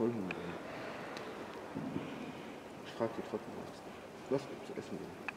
Vollmond. Ich frage dich trotzdem was. Was gibt es zu essen?